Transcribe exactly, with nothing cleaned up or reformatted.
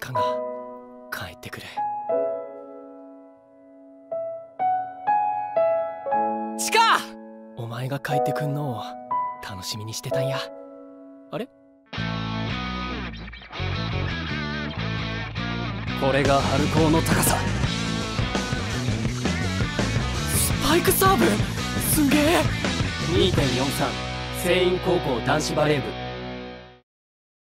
鹿が帰ってくる。鹿！お前が帰ってくんのを楽しみにしてたんや。あれ？これが春高の高さ。スパイクサーブすげえ。 にてんよんさん 聖因高校男子バレー部